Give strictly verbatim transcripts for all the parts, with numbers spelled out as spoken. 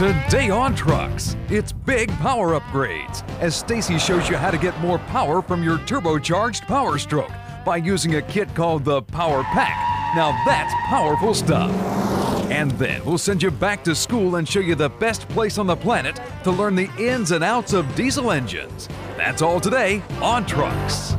Today on Trucks, it's big power upgrades as Stacy shows you how to get more power from your turbocharged Power Stroke by using a kit called the Power Pack. Now that's powerful stuff. And then we'll send you back to school and show you the best place on the planet to learn the ins and outs of diesel engines. That's all today on Trucks.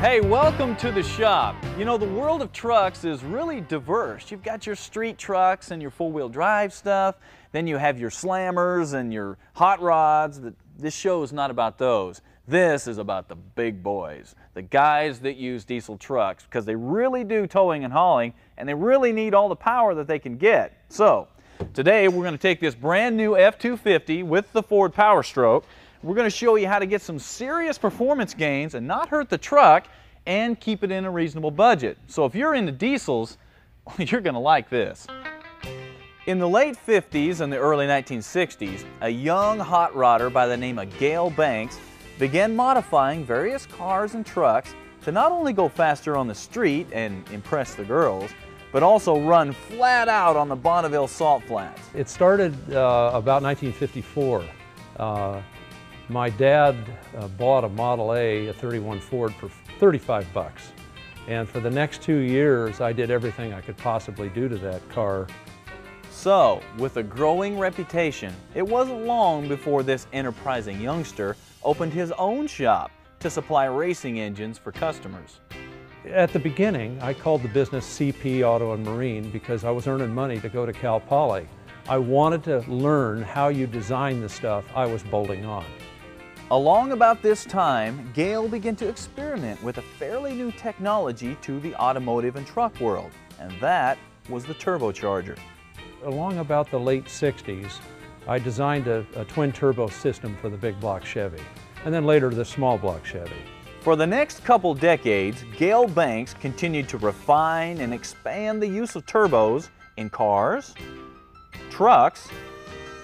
Hey, welcome to the shop. You know, the world of trucks is really diverse. You've got your street trucks and your four-wheel drive stuff. Then you have your slammers and your hot rods. This show is not about those. This is about the big boys, the guys that use diesel trucks because they really do towing and hauling, and they really need all the power that they can get. So today we're going to take this brand new F two fifty with the Ford Power Stroke. We're going to show you how to get some serious performance gains and not hurt the truck and keep it in a reasonable budget. So if you're into diesels, you're going to like this. In the late fifties and the early nineteen sixties, a young hot rodder by the name of Gale Banks began modifying various cars and trucks to not only go faster on the street and impress the girls, but also run flat out on the Bonneville salt flats. It started uh, about nineteen fifty-four. Uh, My dad uh, bought a Model A, a thirty-one Ford, for thirty-five bucks. And for the next two years, I did everything I could possibly do to that car. So, with a growing reputation, it wasn't long before this enterprising youngster opened his own shop to supply racing engines for customers. At the beginning, I called the business C P Auto and Marine because I was earning money to go to Cal Poly. I wanted to learn how you design the stuff I was bolting on. Along about this time, Gale began to experiment with a fairly new technology to the automotive and truck world, and that was the turbocharger. Along about the late sixties, I designed a, a twin turbo system for the big block Chevy, and then later the small block Chevy. For the next couple decades, Gale Banks continued to refine and expand the use of turbos in cars, trucks,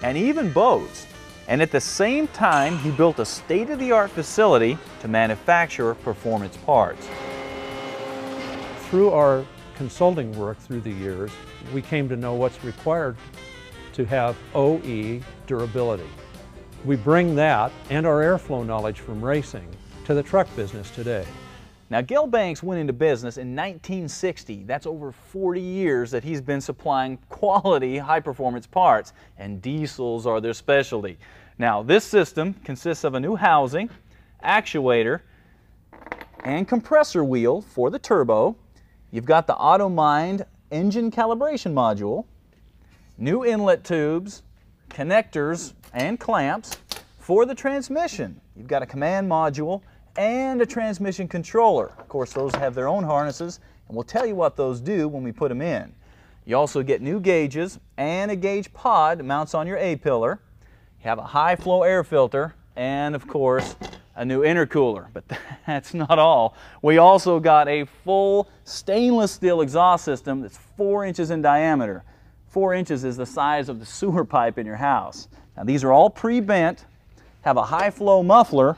and even boats. And at the same time, he built a state-of-the-art facility to manufacture performance parts. Through our consulting work through the years, we came to know what's required to have O E durability. We bring that and our airflow knowledge from racing to the truck business today. Now, Gale Banks went into business in nineteen sixty. That's over forty years that he's been supplying quality, high-performance parts, and diesels are their specialty. Now, this system consists of a new housing, actuator, and compressor wheel for the turbo. You've got the AutoMind engine calibration module, new inlet tubes, connectors, and clamps for the transmission. You've got a command module and a transmission controller. Of course, those have their own harnesses, and we'll tell you what those do when we put them in. You also get new gauges and a gauge pod that mounts on your A-pillar. You have a high-flow air filter and, of course, a new intercooler. But that's not all. We also got a full stainless steel exhaust system that's four inches in diameter. Four inches is the size of the sewer pipe in your house. Now, these are all pre-bent, have a high-flow muffler,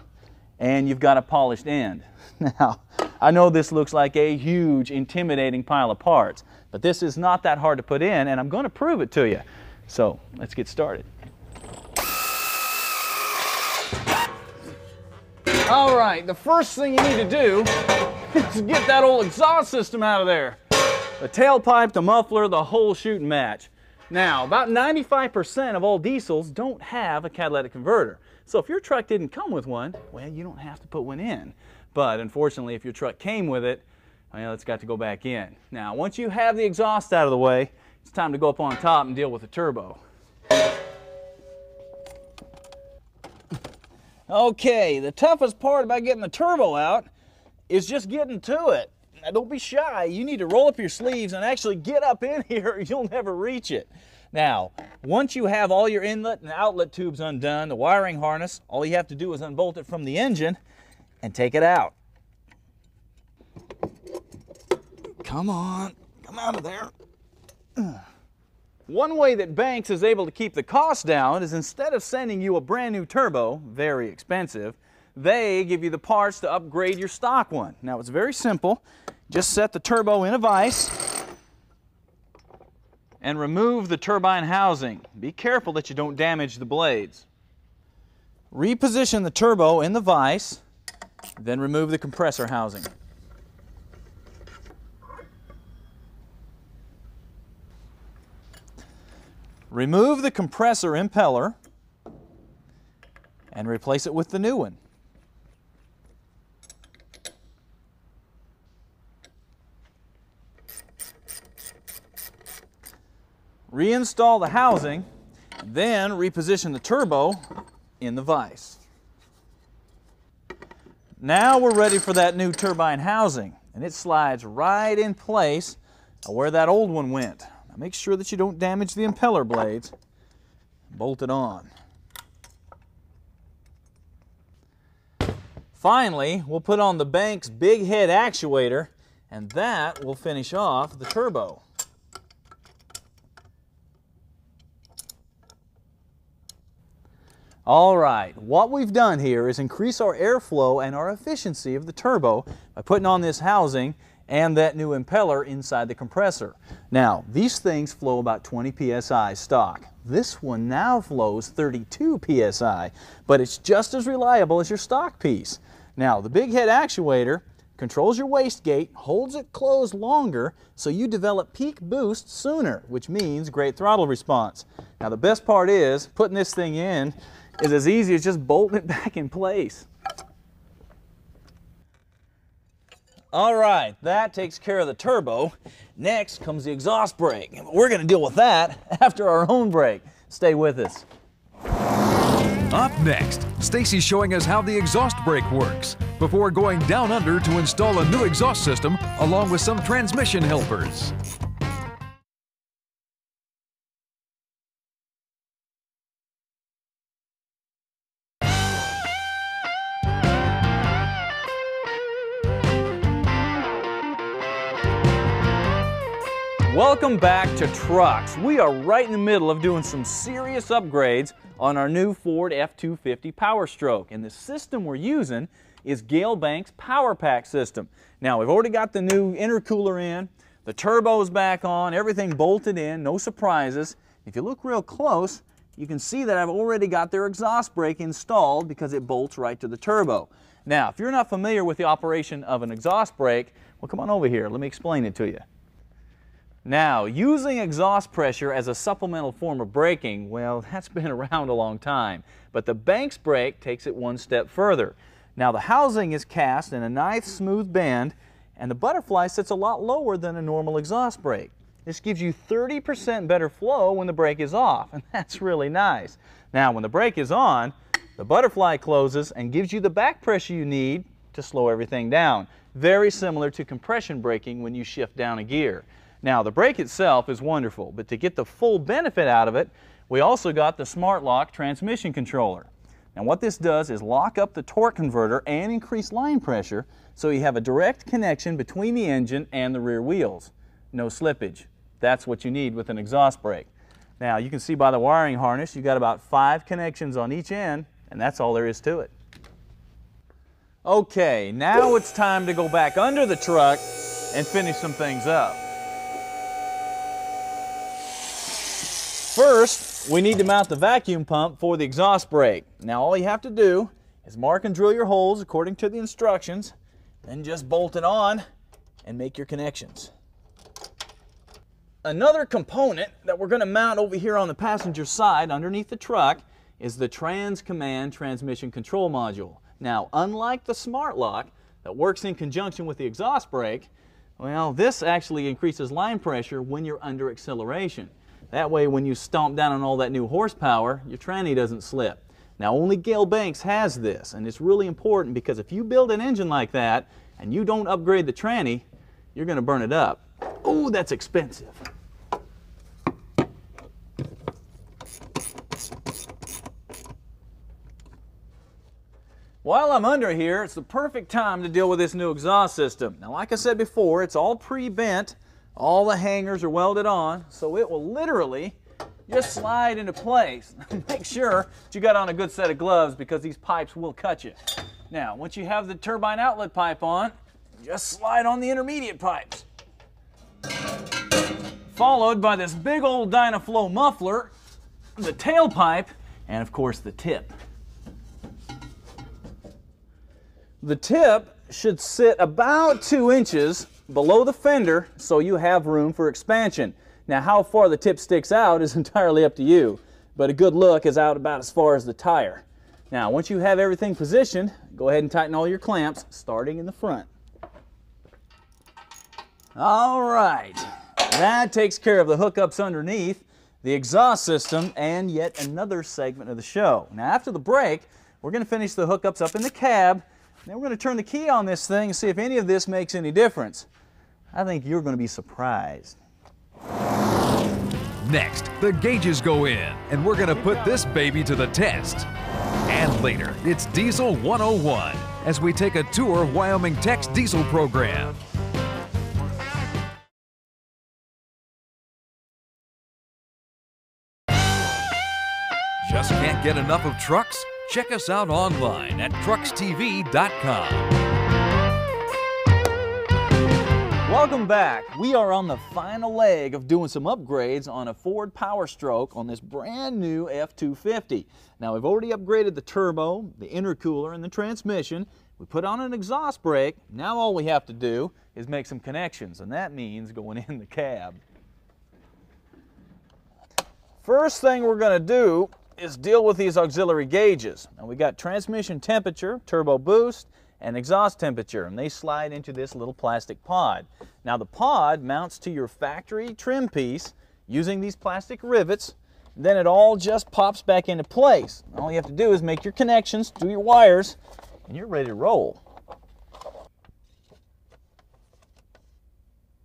and you've got a polished end. Now, I know this looks like a huge, intimidating pile of parts, but this is not that hard to put in, and I'm going to prove it to you. So, let's get started. All right, the first thing you need to do is get that old exhaust system out of there. The tailpipe, the muffler, the whole shooting match. Now, about ninety-five percent of all diesels don't have a catalytic converter. So if your truck didn't come with one, well, you don't have to put one in. But unfortunately, if your truck came with it, well, it's got to go back in. Now, once you have the exhaust out of the way, it's time to go up on top and deal with the turbo. Okay, the toughest part about getting the turbo out is just getting to it. Now, don't be shy. You need to roll up your sleeves and actually get up in here, or you'll never reach it. Now, once you have all your inlet and outlet tubes undone, the wiring harness, all you have to do is unbolt it from the engine and take it out. Come on, come out of there. One way that Banks is able to keep the cost down is instead of sending you a brand new turbo, very expensive, they give you the parts to upgrade your stock one. Now, it's very simple. Just set the turbo in a vise and remove the turbine housing. Be careful that you don't damage the blades. Reposition the turbo in the vise, then remove the compressor housing. Remove the compressor impeller and replace it with the new one. Reinstall the housing, then reposition the turbo in the vise. Now we're ready for that new turbine housing, and it slides right in place where that old one went. Now make sure that you don't damage the impeller blades. Bolt it on. Finally, we'll put on the Banks big head actuator, and that will finish off the turbo. All right, what we've done here is increase our airflow and our efficiency of the turbo by putting on this housing and that new impeller inside the compressor. Now, these things flow about twenty P S I stock. This one now flows thirty-two P S I, but it's just as reliable as your stock piece. Now, the big head actuator controls your wastegate, holds it closed longer, so you develop peak boost sooner, which means great throttle response. Now, the best part is putting this thing in is as easy as just bolting it back in place. All right, that takes care of the turbo. Next comes the exhaust brake. We're going to deal with that after our own break. Stay with us. Up next, Stacy's showing us how the exhaust brake works before going down under to install a new exhaust system along with some transmission helpers. Welcome back to Trucks. We are right in the middle of doing some serious upgrades on our new Ford F two fifty Power Stroke, and the system we're using is Gale Banks' Power Pack system. Now, we've already got the new intercooler in, the turbo's back on, everything bolted in, no surprises. If you look real close, you can see that I've already got their exhaust brake installed because it bolts right to the turbo. Now, if you're not familiar with the operation of an exhaust brake, well, come on over here, let me explain it to you. Now, using exhaust pressure as a supplemental form of braking, well, that's been around a long time, but the Banks brake takes it one step further. Now, the housing is cast in a nice smooth band, and the butterfly sits a lot lower than a normal exhaust brake. This gives you thirty percent better flow when the brake is off, and that's really nice. Now, when the brake is on, the butterfly closes and gives you the back pressure you need to slow everything down. Very similar to compression braking when you shift down a gear. Now, the brake itself is wonderful, but to get the full benefit out of it, we also got the SmartLock transmission controller. Now, what this does is lock up the torque converter and increase line pressure, so you have a direct connection between the engine and the rear wheels. No slippage. That's what you need with an exhaust brake. Now, you can see by the wiring harness, you've got about five connections on each end, and that's all there is to it. Okay, now it's time to go back under the truck and finish some things up. First, we need to mount the vacuum pump for the exhaust brake. Now, all you have to do is mark and drill your holes according to the instructions, then just bolt it on and make your connections. Another component that we're going to mount over here on the passenger side underneath the truck is the Trans Command transmission control module. Now, unlike the SmartLock that works in conjunction with the exhaust brake, well, this actually increases line pressure when you're under acceleration. That way, when you stomp down on all that new horsepower, your tranny doesn't slip. Now, only Gale Banks has this, and it's really important because if you build an engine like that and you don't upgrade the tranny, you're going to burn it up. Oh, that's expensive. While I'm under here, it's the perfect time to deal with this new exhaust system. Now, like I said before, it's all pre-bent. All the hangers are welded on, so it will literally just slide into place. Make sure that you got on a good set of gloves because these pipes will cut you. Now, once you have the turbine outlet pipe on, Just slide on the intermediate pipes. Followed by this big old Dynaflow muffler, the tailpipe, and of course the tip. The tip should sit about two inches below the fender so you have room for expansion. Now how far the tip sticks out is entirely up to you, but a good look is out about as far as the tire. Now once you have everything positioned, go ahead and tighten all your clamps starting in the front. All right, that takes care of the hookups underneath, the exhaust system, and yet another segment of the show. Now after the break, we're going to finish the hookups up in the cab. Now we're going to turn the key on this thing and see if any of this makes any difference. I think you're going to be surprised. Next, the gauges go in, and we're going to put this baby to the test. And later, it's Diesel one oh one as we take a tour of Wyoming Tech's diesel program. Just can't get enough of trucks? Check us out online at trucks T V dot com. Welcome back. We are on the final leg of doing some upgrades on a Ford Power Stroke on this brand new F two fifty. Now we've already upgraded the turbo, the intercooler, and the transmission. We put on an exhaust brake. Now all we have to do is make some connections, and that means going in the cab. First thing we're going to do is deal with these auxiliary gauges. Now we got transmission temperature, turbo boost, and exhaust temperature, and they slide into this little plastic pod. Now the pod mounts to your factory trim piece using these plastic rivets, then it all just pops back into place. All you have to do is make your connections, do your wires, and you're ready to roll.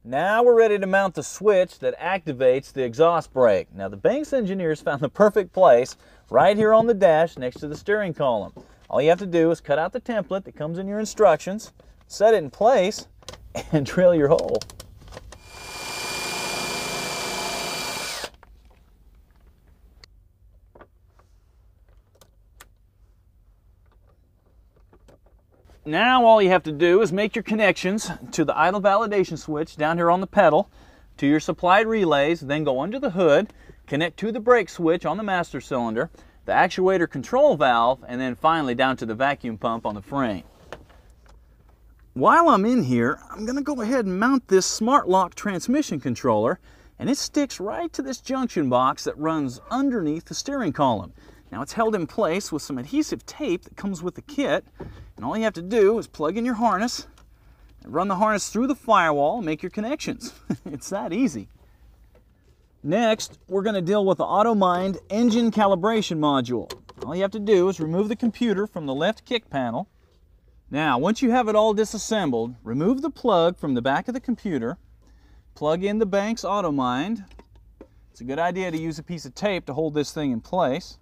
Now we're ready to mount the switch that activates the exhaust brake. Now the Banks engineers found the perfect place right here on the dash next to the steering column. All you have to do is cut out the template that comes in your instructions, set it in place, and drill your hole. Now all you have to do is make your connections to the idle validation switch down here on the pedal, to your supplied relays, then go under the hood, connect to the brake switch on the master cylinder, the actuator control valve, and then finally down to the vacuum pump on the frame. While I'm in here, I'm going to go ahead and mount this SmartLock transmission controller, and it sticks right to this junction box that runs underneath the steering column. Now it's held in place with some adhesive tape that comes with the kit, and all you have to do is plug in your harness, and run the harness through the firewall, and make your connections. It's that easy. Next, we're going to deal with the AutoMind engine calibration module. All you have to do is remove the computer from the left kick panel. Now, once you have it all disassembled, remove the plug from the back of the computer, plug in the Banks AutoMind. It's a good idea to use a piece of tape to hold this thing in place.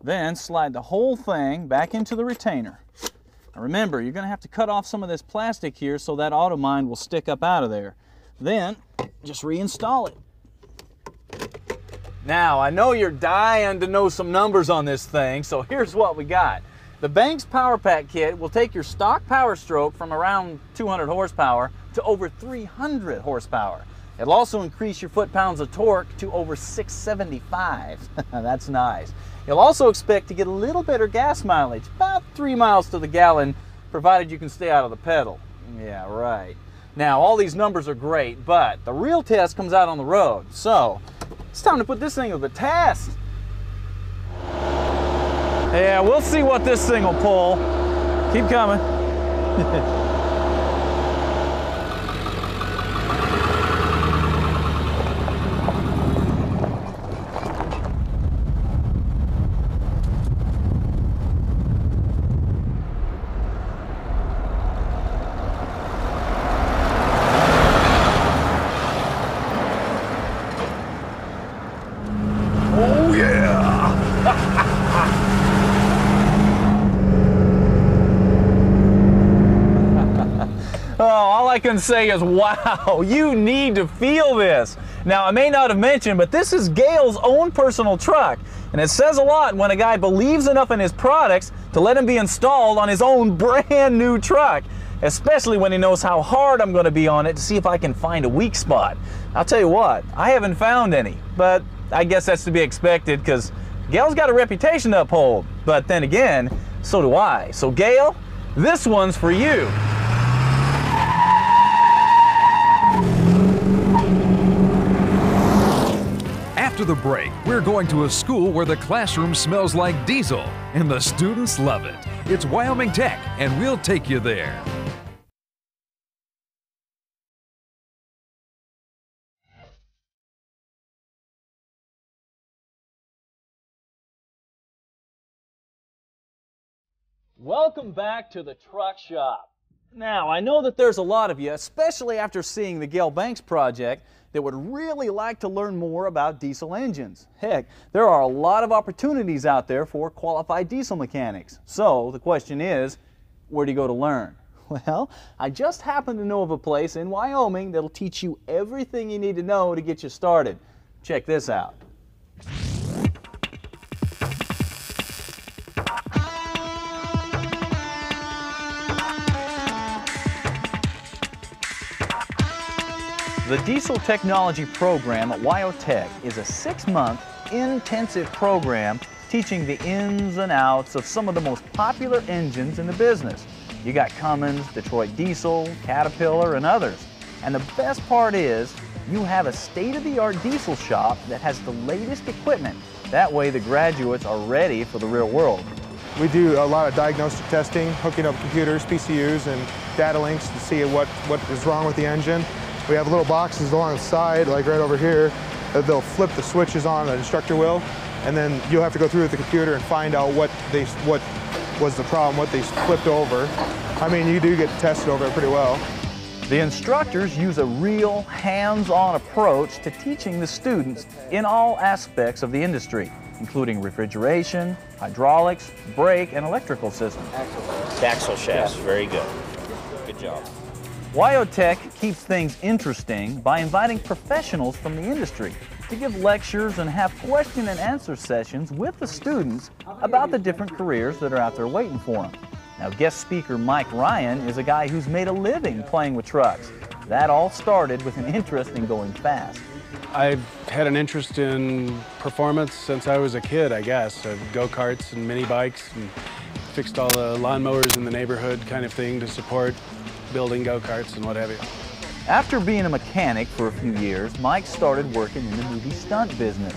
Then slide the whole thing back into the retainer. Now remember, you're going to have to cut off some of this plastic here so that AutoMind will stick up out of there. Then just reinstall it. Now I know you're dying to know some numbers on this thing, so here's what we got. The Banks Power Pack kit will take your stock Power Stroke from around two hundred horsepower to over three hundred horsepower. It'll also increase your foot-pounds of torque to over six seventy-five. That's nice. You'll also expect to get a little better gas mileage, about three miles to the gallon, provided you can stay out of the pedal. Yeah, right. Now, all these numbers are great, but the real test comes out on the road, so it's time to put this thing to the test. Yeah, we'll see what this thing will pull. Keep coming. Say is, wow, you need to feel this. Now, I may not have mentioned, but this is Gale's own personal truck, and it says a lot when a guy believes enough in his products to let him be installed on his own brand new truck, especially when he knows how hard I'm going to be on it to see if I can find a weak spot. I'll tell you what, I haven't found any, but I guess that's to be expected because Gale's got a reputation to uphold, but then again, so do I. So Gale, this one's for you. After the break, we're going to a school where the classroom smells like diesel, and the students love it. It's Wyoming Tech, and we'll take you there. Welcome back to the truck shop. Now, I know that there's a lot of you, especially after seeing the Gale Banks project, that would really like to learn more about diesel engines. Heck, there are a lot of opportunities out there for qualified diesel mechanics. So the question is, where do you go to learn? Well, I just happen to know of a place in Wyoming that'll teach you everything you need to know to get you started. Check this out. The Diesel Technology Program at WyoTech is a six-month intensive program teaching the ins and outs of some of the most popular engines in the business. You got Cummins, Detroit Diesel, Caterpillar, and others. And the best part is you have a state-of-the-art diesel shop that has the latest equipment. That way the graduates are ready for the real world. We do a lot of diagnostic testing, hooking up computers, P C Us, and data links to see what, what is wrong with the engine. We have little boxes along the side, like right over here, that they'll flip the switches on, the instructor will, and then you'll have to go through with the computer and find out what they, what was the problem, what they flipped over. I mean, you do get tested over it pretty well. The instructors use a real hands-on approach to teaching the students in all aspects of the industry, including refrigeration, hydraulics, brake, and electrical systems. Axle shafts, yeah. Very good. Good job. WyoTech keeps things interesting by inviting professionals from the industry to give lectures and have question and answer sessions with the students about the different careers that are out there waiting for them. Now, guest speaker Mike Ryan is a guy who's made a living playing with trucks. That all started with an interest in going fast. I've had an interest in performance since I was a kid, I guess. Go-karts and mini bikes, and fixed all the lawnmowers in the neighborhood kind of thing to support building go-karts and what have you. After being a mechanic for a few years, Mike started working in the movie stunt business.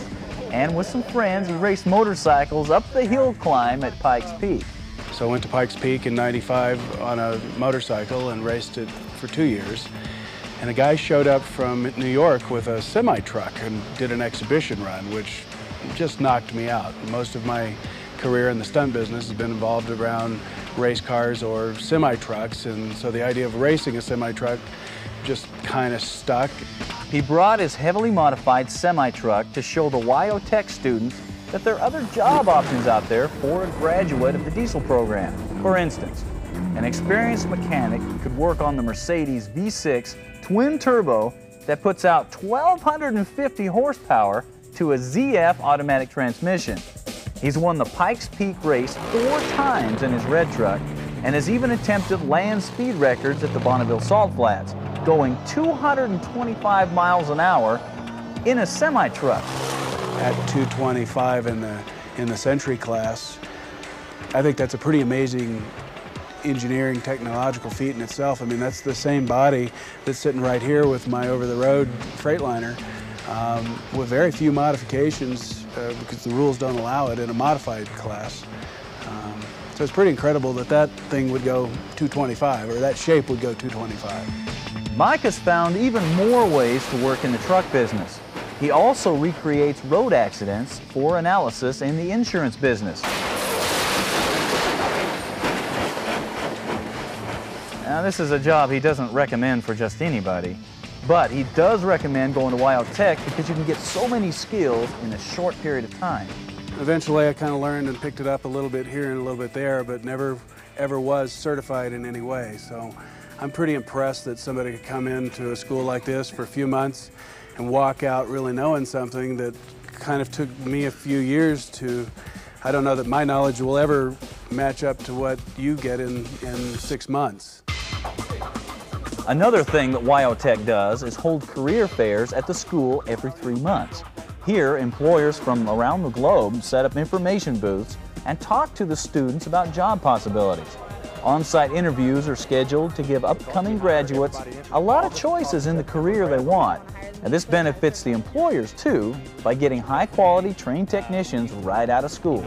And with some friends, he raced motorcycles up the hill climb at Pikes Peak. So I went to Pikes Peak in ninety-five on a motorcycle and raced it for two years. And a guy showed up from New York with a semi-truck and did an exhibition run, which just knocked me out. Most of my career in the stunt business has been involved around race cars or semi-trucks, and so the idea of racing a semi-truck just kind of stuck. He brought his heavily modified semi-truck to show the WyoTech students that there are other job options out there for a graduate of the diesel program. For instance, an experienced mechanic could work on the Mercedes V six twin turbo that puts out one thousand two hundred fifty horsepower to a Z F automatic transmission. He's won the Pikes Peak race four times in his red truck and has even attempted land speed records at the Bonneville Salt Flats, going two hundred twenty-five miles an hour in a semi-truck. At two twenty-five in the, in the Century class, I think that's a pretty amazing engineering technological feat in itself. I mean, that's the same body that's sitting right here with my over-the-road Freightliner. Um, with very few modifications, uh, because the rules don't allow it in a modified class. Um, so it's pretty incredible that that thing would go two twenty-five, or that shape would go two twenty-five. Mike has found even more ways to work in the truck business. He also recreates road accidents for analysis in the insurance business. Now, this is a job he doesn't recommend for just anybody. But he does recommend going to WyoTech because you can get so many skills in a short period of time. Eventually I kind of learned and picked it up a little bit here and a little bit there, but never ever was certified in any way. So I'm pretty impressed that somebody could come into a school like this for a few months and walk out really knowing something that kind of took me a few years to, I don't know that my knowledge will ever match up to what you get in, in six months. Another thing that WyoTech does is hold career fairs at the school every three months. Here, employers from around the globe set up information booths and talk to the students about job possibilities. On-site interviews are scheduled to give upcoming graduates a lot of choices in the career they want. And this benefits the employers, too, by getting high-quality trained technicians right out of school.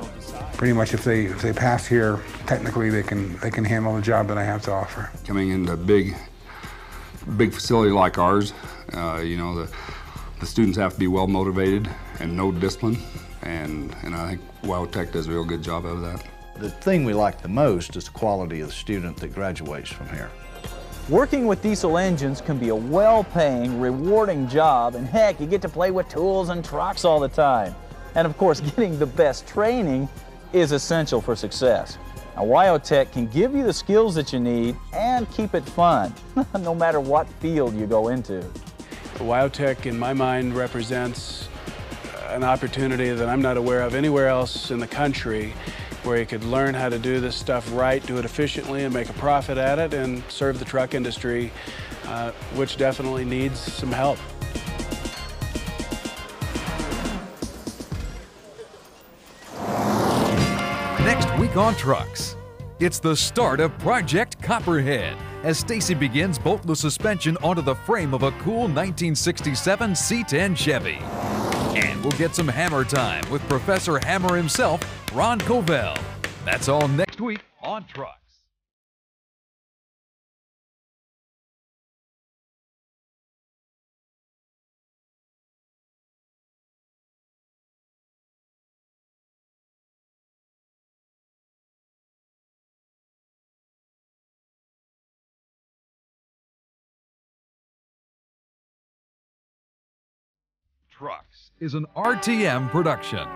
Pretty much if they, if they pass here, technically they can, they can handle the job that I have to offer. Coming into a big, big facility like ours, uh, you know, the, the students have to be well motivated and know discipline. And, and I think WyoTech does a real good job of that. The thing we like the most is the quality of the student that graduates from here. Working with diesel engines can be a well-paying, rewarding job, and heck, you get to play with tools and trucks all the time. And of course, getting the best training is essential for success. Now, WyoTech can give you the skills that you need and keep it fun, no matter what field you go into. WyoTech, in my mind, represents an opportunity that I'm not aware of anywhere else in the country, where you could learn how to do this stuff right, do it efficiently, and make a profit at it, and serve the truck industry, uh, which definitely needs some help. Next week on Trucks, it's the start of Project Copperhead, as Stacy begins bolting the suspension onto the frame of a cool nineteen sixty-seven C ten Chevy. And we'll get some hammer time with Professor Hammer himself, Ron Covell. That's all next week on Trucks. Trucks is an R T M production.